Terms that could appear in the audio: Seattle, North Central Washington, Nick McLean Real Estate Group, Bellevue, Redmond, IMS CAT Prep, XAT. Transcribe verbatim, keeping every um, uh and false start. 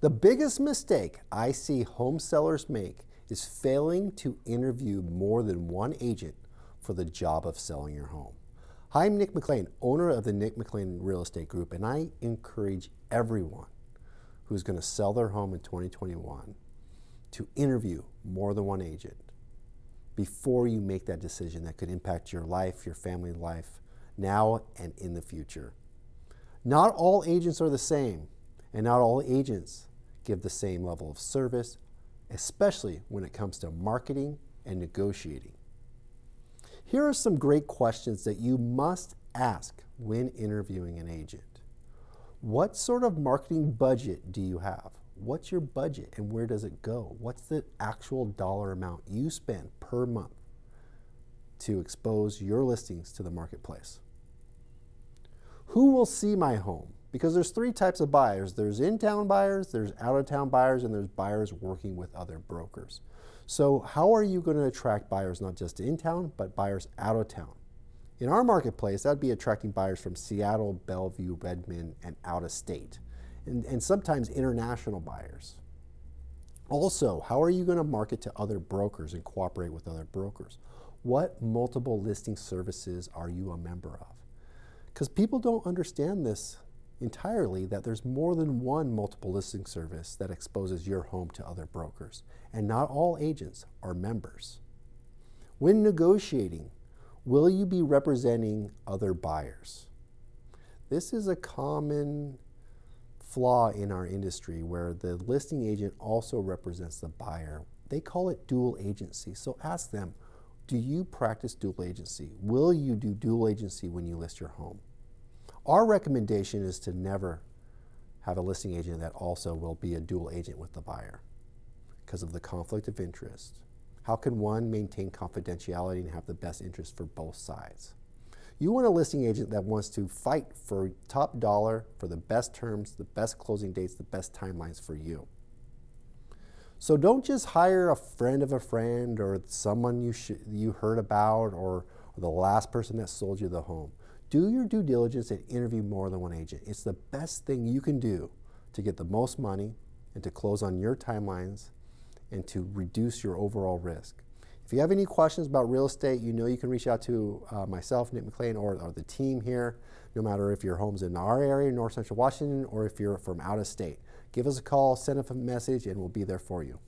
The biggest mistake I see home sellers make is failing to interview more than one agent for the job of selling your home. Hi, I'm Nick McLean, owner of the Nick McLean Real Estate Group, and I encourage everyone who's going to sell their home in twenty twenty-one to interview more than one agent before you make that decision that could impact your life, your family life, now and in the future. Not all agents are the same, and not all agents give the same level of service, especially when it comes to marketing and negotiating. Here are some great questions that you must ask when interviewing an agent. What sort of marketing budget do you have? What's your budget and where does it go? What's the actual dollar amount you spend per month to expose your listings to the marketplace? Who will see my home? Because there's three types of buyers. There's in-town buyers, there's out-of-town buyers, and there's buyers working with other brokers. So how are you going to attract buyers not just in-town, but buyers out-of-town? In our marketplace, that'd be attracting buyers from Seattle, Bellevue, Redmond, and out-of-state, and, and sometimes international buyers. Also, how are you going to market to other brokers and cooperate with other brokers? What multiple listing services are you a member of? Because people don't understand this entirely, that there's more than one multiple listing service that exposes your home to other brokers, and not all agents are members. When negotiating, will you be representing other buyers? This is a common flaw in our industry where the listing agent also represents the buyer. They call it dual agency, so ask them, do you practice dual agency? Will you do dual agency when you list your home? Our recommendation is to never have a listing agent that also will be a dual agent with the buyer because of the conflict of interest. How can one maintain confidentiality and have the best interest for both sides? You want a listing agent that wants to fight for top dollar, for the best terms, the best closing dates, the best timelines for you. So don't just hire a friend of a friend or someone you, sh you heard about or, or the last person that sold you the home. Do your due diligence and interview more than one agent. It's the best thing you can do to get the most money and to close on your timelines and to reduce your overall risk. If you have any questions about real estate, you know you can reach out to uh, myself, Nick McLean, or, or the team here, no matter if your home's in our area, North Central Washington, or if you're from out of state. Give us a call, send us a message, and we'll be there for you.